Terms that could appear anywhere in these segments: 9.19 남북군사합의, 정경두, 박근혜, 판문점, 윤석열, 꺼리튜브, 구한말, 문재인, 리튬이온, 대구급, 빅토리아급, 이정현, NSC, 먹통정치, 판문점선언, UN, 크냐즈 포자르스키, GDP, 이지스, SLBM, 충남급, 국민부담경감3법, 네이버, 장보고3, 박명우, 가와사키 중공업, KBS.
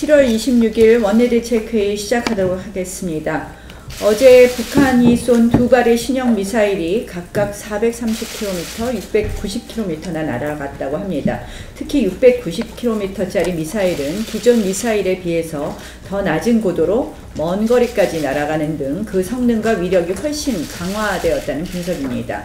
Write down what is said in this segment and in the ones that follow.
7월 26일 원내대책회의 시작하도록 하겠습니다. 어제 북한이 쏜 두 발의 신형 미사일이 각각 430km, 690km나 날아갔다고 합니다. 특히 690km짜리 미사일은 기존 미사일에 비해서 더 낮은 고도로 먼 거리까지 날아가는 등 그 성능과 위력이 훨씬 강화되었다는 분석입니다.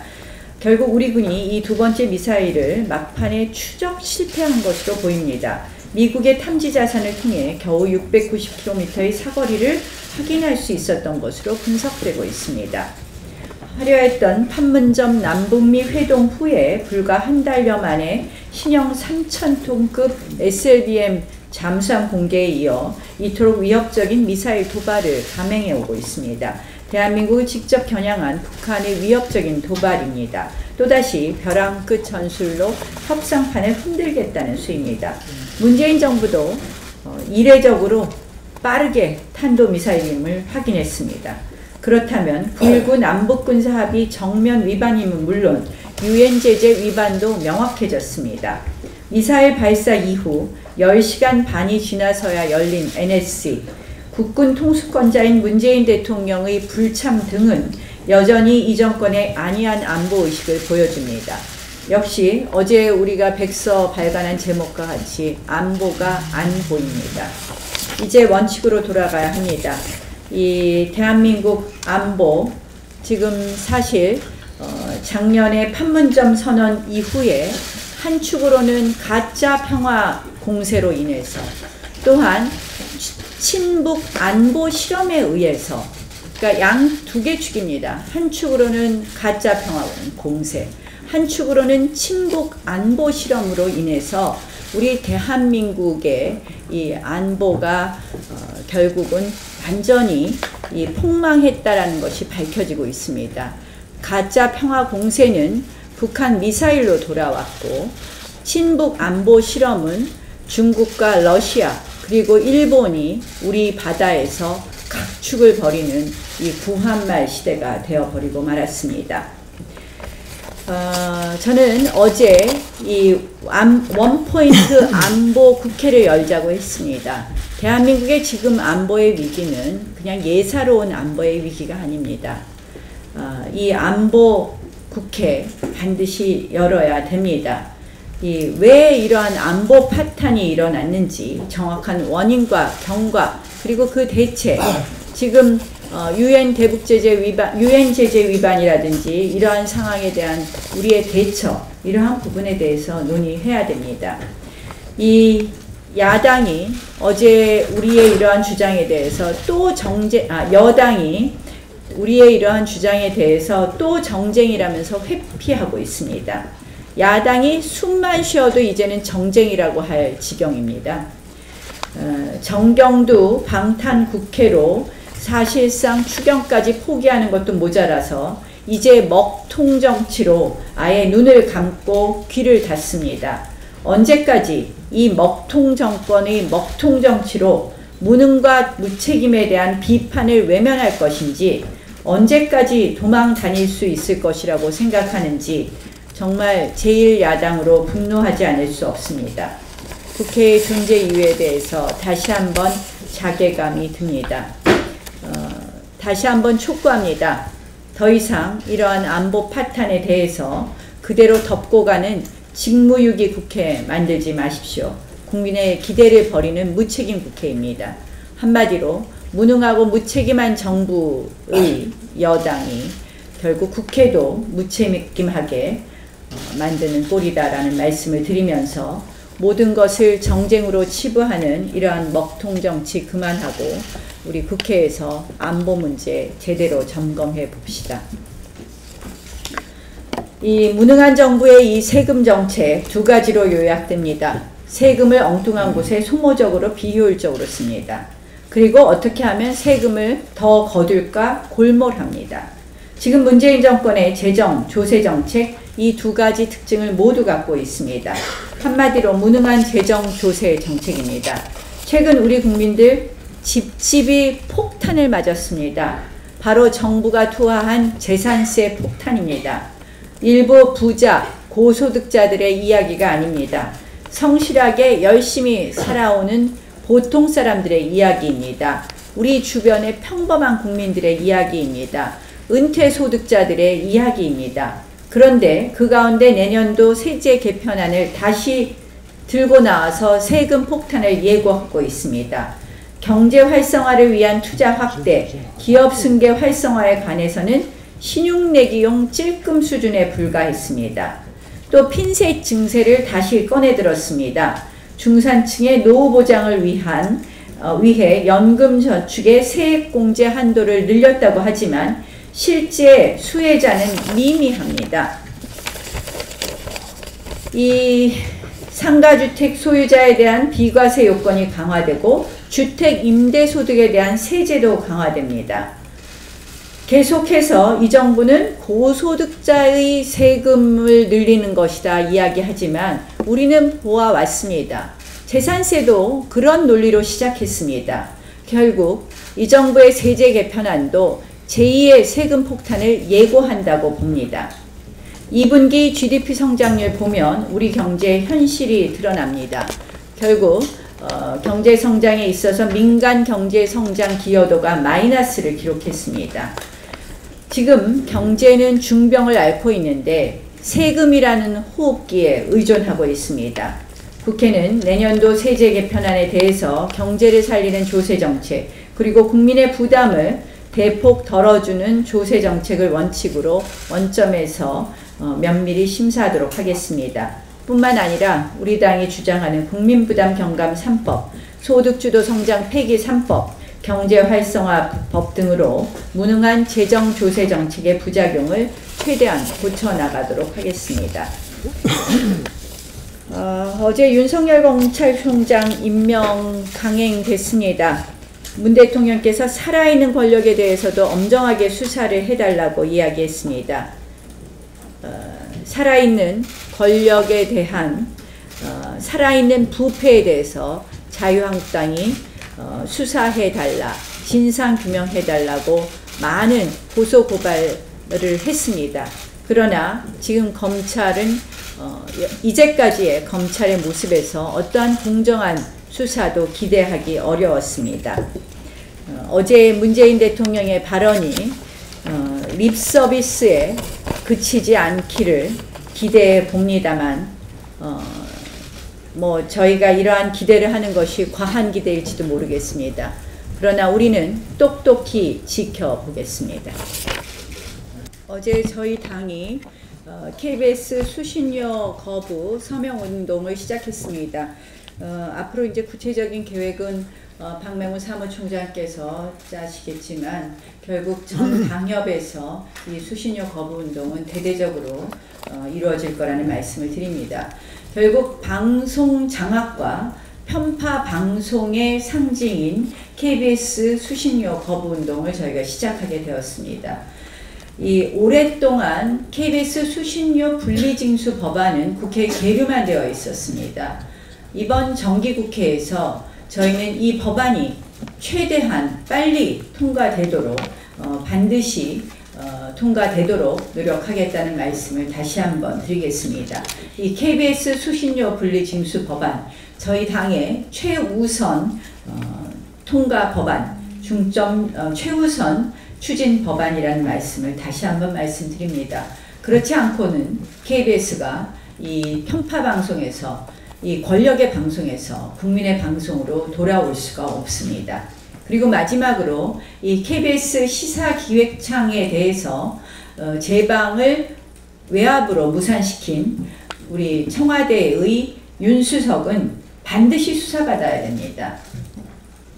결국 우리 군이 이 두 번째 미사일을 막판에 추적 실패한 것으로 보입니다. 미국의 탐지 자산을 통해 겨우 690km의 사거리를 확인할 수 있었던 것으로 분석되고 있습니다. 화려했던 판문점 남북미 회동 후에 불과 한 달여 만에 신형 3,000톤급 SLBM 잠수함 공개에 이어 이토록 위협적인 미사일 도발을 감행해오고 있습니다. 대한민국을 직접 겨냥한 북한의 위협적인 도발입니다. 또다시 벼랑 끝 전술로 협상판을 흔들겠다는 수입니다. 문재인 정부도 이례적으로 빠르게 탄도미사일임을 확인했습니다. 그렇다면 9.19 남북군사합의 정면 위반임은 물론 유엔 제재 위반도 명확해졌습니다. 미사일 발사 이후 10시간 반이 지나서야 열린 NSC, 국군 통수권자인 문재인 대통령의 불참 등은 여전히 이 정권의 안이한 안보의식을 보여줍니다. 역시 어제 우리가 백서 발간한 제목과 같이 안보가 안 보입니다. 이제 원칙으로 돌아가야 합니다. 이 대한민국 안보, 지금 사실 작년에 판문점 선언 이후에 한 축으로는 가짜 평화 공세로 인해서, 또한 친북 안보 실험에 의해서, 그러니까 양 두 개 축입니다. 한 축으로는 가짜 평화 공세, 한 축으로는 친북 안보 실험으로 인해서 우리 대한민국의 이 안보가 결국은 완전히 이 폭망했다라는 것이 밝혀지고 있습니다. 가짜 평화 공세는 북한 미사일로 돌아왔고, 친북 안보 실험은 중국과 러시아 그리고 일본이 우리 바다에서 각축을 벌이는 이 구한말 시대가 되어버리고 말았습니다. 저는 어제 이 원포인트 안보 국회를 열자고 했습니다. 대한민국의 지금 안보의 위기는 그냥 예사로운 안보의 위기가 아닙니다. 이 안보 국회 반드시 열어야 됩니다. 이 왜 이러한 안보 파탄이 일어났는지 정확한 원인과 경과, 그리고 그 대책, 지금 UN 대북제재 위반, UN 제재 위반이라든지 이러한 상황에 대한 우리의 대처, 이러한 부분에 대해서 논의해야 됩니다. 이 야당이 어제 우리의 이러한 주장에 대해서 또 여당이 우리의 이러한 주장에 대해서 또 정쟁이라면서 회피하고 있습니다. 야당이 숨만 쉬어도 이제는 정쟁이라고 할 지경입니다. 정경두 방탄 국회로 사실상 추경까지 포기하는 것도 모자라서 이제 먹통 정치로 아예 눈을 감고 귀를 닫습니다. 언제까지 이 먹통 정권의 먹통 정치로 무능과 무책임에 대한 비판을 외면할 것인지, 언제까지 도망 다닐 수 있을 것이라고 생각하는지 정말 제1야당으로 분노하지 않을 수 없습니다. 국회의 존재 이유에 대해서 다시 한번 자괴감이 듭니다. 다시 한번 촉구합니다. 더 이상 이러한 안보 파탄에 대해서 그대로 덮고 가는 직무유기 국회 만들지 마십시오. 국민의 기대를 버리는 무책임 국회입니다. 한마디로 무능하고 무책임한 정부의 여당이 결국 국회도 무책임하게 만드는 꼴이다라는 말씀을 드리면서, 모든 것을 정쟁으로 치부하는 이러한 먹통정치 그만하고 우리 국회에서 안보 문제 제대로 점검해 봅시다. 이 무능한 정부의 이 세금 정책 두 가지로 요약됩니다. 세금을 엉뚱한 곳에 소모적으로 비효율적으로 씁니다. 그리고 어떻게 하면 세금을 더 거둘까 골몰합니다. 지금 문재인 정권의 재정, 조세 정책, 이 두 가지 특징을 모두 갖고 있습니다. 한마디로 무능한 재정 조세 정책입니다. 최근 우리 국민들 집집이 폭탄을 맞았습니다. 바로 정부가 투하한 재산세 폭탄입니다. 일부 부자, 고소득자들의 이야기가 아닙니다. 성실하게 열심히 살아오는 보통 사람들의 이야기입니다. 우리 주변의 평범한 국민들의 이야기입니다. 은퇴소득자들의 이야기입니다. 그런데 그 가운데 내년도 세제 개편안을 다시 들고 나와서 세금 폭탄을 예고하고 있습니다. 경제 활성화를 위한 투자 확대, 기업 승계 활성화에 관해서는 신용내기용 찔끔 수준에 불과했습니다. 또 핀셋 증세를 다시 꺼내들었습니다. 중산층의 노후 보장을 위해 연금저축의 세액공제 한도를 늘렸다고 하지만 실제 수혜자는 미미합니다. 이 상가주택 소유자에 대한 비과세 요건이 강화되고 주택 임대소득에 대한 세제도 강화됩니다. 계속해서 이 정부는 고소득자의 세금을 늘리는 것이다 이야기하지만 우리는 보아왔습니다. 재산세도 그런 논리로 시작했습니다. 결국 이 정부의 세제 개편안도 제2의 세금 폭탄을 예고한다고 봅니다. 2분기 GDP 성장률 보면 우리 경제의 현실이 드러납니다. 결국 경제 성장에 있어서 민간 경제 성장 기여도가 마이너스를 기록했습니다. 지금 경제는 중병을 앓고 있는데 세금이라는 호흡기에 의존하고 있습니다. 국회는 내년도 세제 개편안에 대해서 경제를 살리는 조세 정책 그리고 국민의 부담을 대폭 덜어주는 조세 정책을 원칙으로 원점에서 면밀히 심사하도록 하겠습니다. 뿐만 아니라 우리 당이 주장하는 국민부담경감3법, 소득주도 성장 폐기 3법, 경제활성화법 등으로 무능한 재정조세 정책의 부작용을 최대한 고쳐나가도록 하겠습니다. 어제 윤석열 검찰총장 임명 강행됐습니다. 문 대통령께서 살아있는 권력에 대해서도 엄정하게 수사를 해달라고 이야기했습니다. 살아있는 권력에 대한 살아있는 부패에 대해서 자유한국당이 수사해달라, 진상규명해달라고 많은 고소고발을 했습니다. 그러나 지금 검찰은 이제까지의 검찰의 모습에서 어떠한 공정한 수사도 기대하기 어려웠습니다. 어제 문재인 대통령의 발언이 립서비스에 그치지 않기를 기대해 봅니다만 저희가 이러한 기대를 하는 것이 과한 기대일지도 모르겠습니다. 그러나 우리는 똑똑히 지켜보겠습니다. 어제 저희 당이 KBS 수신료 거부 서명운동을 시작했습니다. 앞으로 이제 구체적인 계획은 박명우 사무총장께서 짜시겠지만 결국 전 당협에서 이 수신료 거부 운동은 대대적으로 이루어질 거라는 말씀을 드립니다. 결국 방송 장악과 편파 방송의 상징인 KBS 수신료 거부 운동을 저희가 시작하게 되었습니다. 이 오랫동안 KBS 수신료 분리징수 법안은 국회에 계류만 되어 있었습니다. 이번 정기국회에서 저희는 이 법안이 최대한 빨리 통과되도록 반드시 통과되도록 노력하겠다는 말씀을 다시 한번 드리겠습니다. 이 KBS 수신료 분리징수 법안, 저희 당의 최우선 통과 법안, 최우선 추진 법안이라는 말씀을 다시 한번 말씀드립니다. 그렇지 않고는 KBS가 이 편파 방송에서 이 권력의 방송에서 국민의 방송으로 돌아올 수가 없습니다. 그리고 마지막으로 이 KBS 시사기획창에 대해서 제방을 외압으로 무산시킨 우리 청와대의 윤수석은 반드시 수사받아야 됩니다.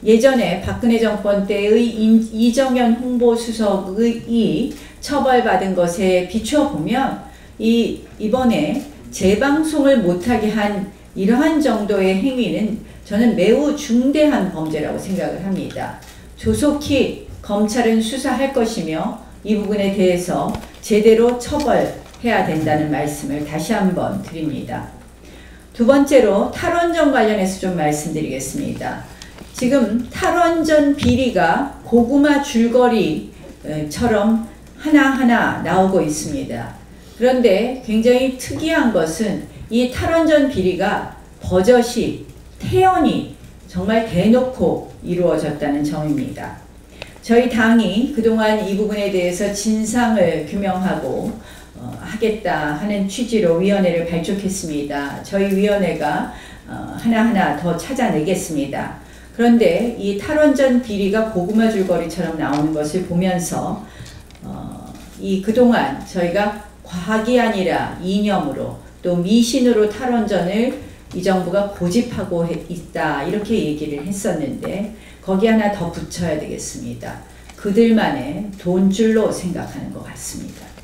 예전에 박근혜 정권 때의 이정현 홍보수석이 처벌받은 것에 비춰보면 이번에 재방송을 못하게 한 이러한 정도의 행위는 저는 매우 중대한 범죄라고 생각을 합니다. 조속히 검찰은 수사할 것이며 이 부분에 대해서 제대로 처벌해야 된다는 말씀을 다시 한번 드립니다. 두 번째로 탈원전 관련해서 좀 말씀드리겠습니다. 지금 탈원전 비리가 고구마 줄거리처럼 하나하나 나오고 있습니다. 그런데 굉장히 특이한 것은 이 탈원전 비리가 버젓이 태연히 정말 대놓고 이루어졌다는 점입니다. 저희 당이 그동안 이 부분에 대해서 진상을 규명하고 하겠다 하는 취지로 위원회를 발족했습니다. 저희 위원회가 하나하나 더 찾아내겠습니다. 그런데 이 탈원전 비리가 고구마 줄거리처럼 나오는 것을 보면서 이 그동안 저희가 과학이 아니라 이념으로 또 미신으로 탈원전을 이 정부가 고집하고 있다 이렇게 얘기를 했었는데 거기 하나 더 붙여야 되겠습니다. 그들만의 돈줄로 생각하는 것 같습니다.